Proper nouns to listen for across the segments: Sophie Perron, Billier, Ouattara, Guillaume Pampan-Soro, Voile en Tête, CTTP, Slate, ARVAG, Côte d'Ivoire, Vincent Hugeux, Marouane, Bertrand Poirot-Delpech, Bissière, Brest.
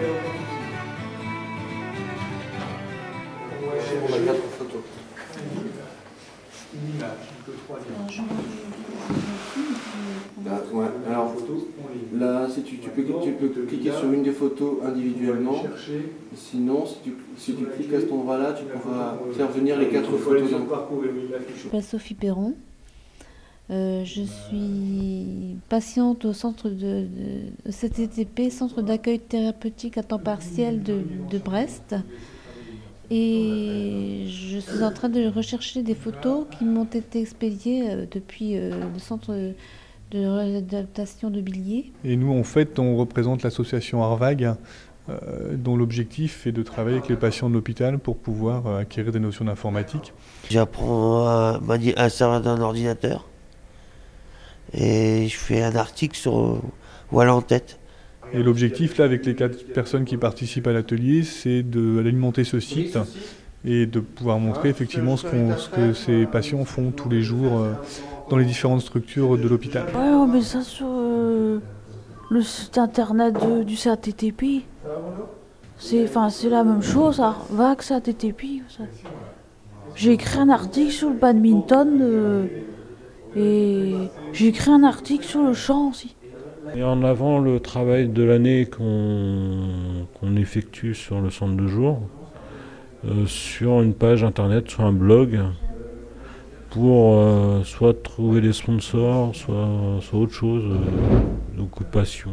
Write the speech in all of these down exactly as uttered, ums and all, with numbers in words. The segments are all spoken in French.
On a quatre photos. Une image, que trois images. Alors, là, si tu, tu, peux, tu peux cliquer sur une des photos individuellement. Sinon, si tu, si tu cliques à cet endroit-là, tu pourras faire venir les quatre photos. Je m'appelle Sophie Perron. Euh, je suis patiente au centre de, de C T T P, centre d'accueil thérapeutique à temps partiel de, de Brest. Et je suis en train de rechercher des photos qui m'ont été expédiées depuis le centre de réadaptation de Billier. Et nous, en fait, on représente l'association ARVAG, euh, dont l'objectif est de travailler avec les patients de l'hôpital pour pouvoir euh, acquérir des notions d'informatique. J'apprends à, à servir d'un ordinateur et je fais un article sur euh, Voile en Tête. Et l'objectif, là, avec les quatre personnes qui participent à l'atelier, c'est d'alimenter ce site et de pouvoir montrer effectivement ce, qu'on, ce que ces patients font tous les jours euh, dans les différentes structures de l'hôpital. Ouais, on met ça sur euh, le site internet de, du C T T P. C'est la même chose, ARVAG, C T T P. J'ai écrit un article sur le badminton euh, et j'ai écrit un article sur le chant aussi. Et en avant le travail de l'année qu'on qu'on effectue sur le centre de jour, euh, sur une page internet, sur un blog, pour euh, soit trouver des sponsors, soit, soit autre chose, euh, occupation.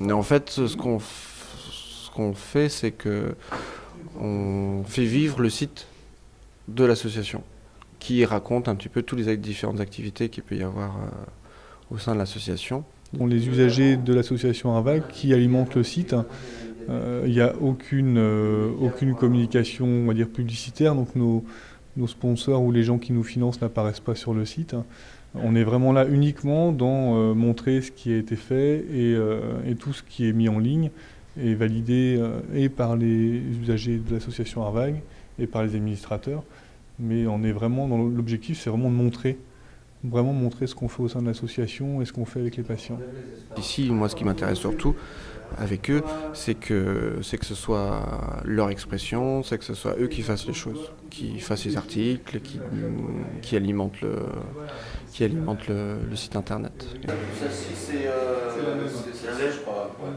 Mais en fait, ce qu'on ce qu'on fait, c'est que on fait vivre le site de l'association, qui raconte un petit peu toutes les différentes activités qu'il peut y avoir euh, au sein de l'association. Sont les usagers de l'association ARVAG qui alimentent le site. Il euh, n'y a aucune, euh, aucune communication, on va dire, publicitaire, donc nos, nos sponsors ou les gens qui nous financent n'apparaissent pas sur le site. On est vraiment là uniquement dans euh, montrer ce qui a été fait et, euh, et tout ce qui est mis en ligne et validé euh, et par les usagers de l'association ARVAG et par les administrateurs. Mais on est vraiment dans l'objectif, c'est vraiment de montrer. Vraiment montrer ce qu'on fait au sein de l'association et ce qu'on fait avec les patients. Ici, moi, ce qui m'intéresse surtout avec eux, c'est que, c'est que ce soit leur expression, c'est que ce soit eux qui fassent les choses, qui fassent les articles, qui, qui alimentent le, qui alimentent le, le site internet. Celle-ci, c'est euh, la même, je crois. Ouais.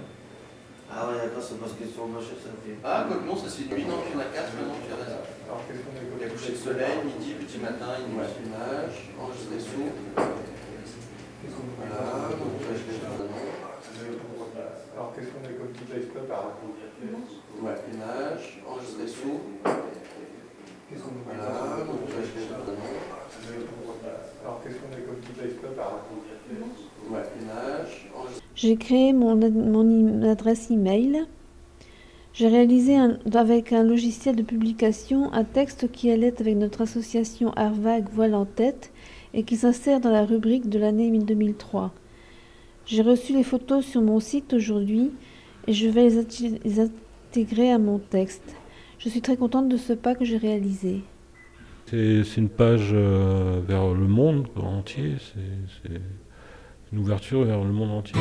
Ah ouais, d'accord, c'est parce que sur le marché, ça fait... Ah, quoi que non, ça c'est nuit, non, il y en a quatre, maintenant il y en a quatre. Alors, il y a coucher de soleil, midi, petit matin, il y a une image, enregistré sous. Voilà, donc là je vais faire. Alors, qu'est-ce qu'on est comme toute la histoire par là ? Ouais, image, enregistré sous. Voilà, donc là je vais faire. Alors, qu'est-ce qu'on est comme toute la histoire par là ? Ouais, image, enregistré. J'ai créé mon, ad mon adresse email. J'ai réalisé un, avec un logiciel de publication un texte qui allait avec notre association ARVAG Voile en Tête et qui s'insère dans la rubrique de l'année deux mille trois. J'ai reçu les photos sur mon site aujourd'hui et je vais les, les intégrer à mon texte. Je suis très contente de ce pas que j'ai réalisé. C'est une page euh, vers le monde entier. C'est... une ouverture vers le monde entier.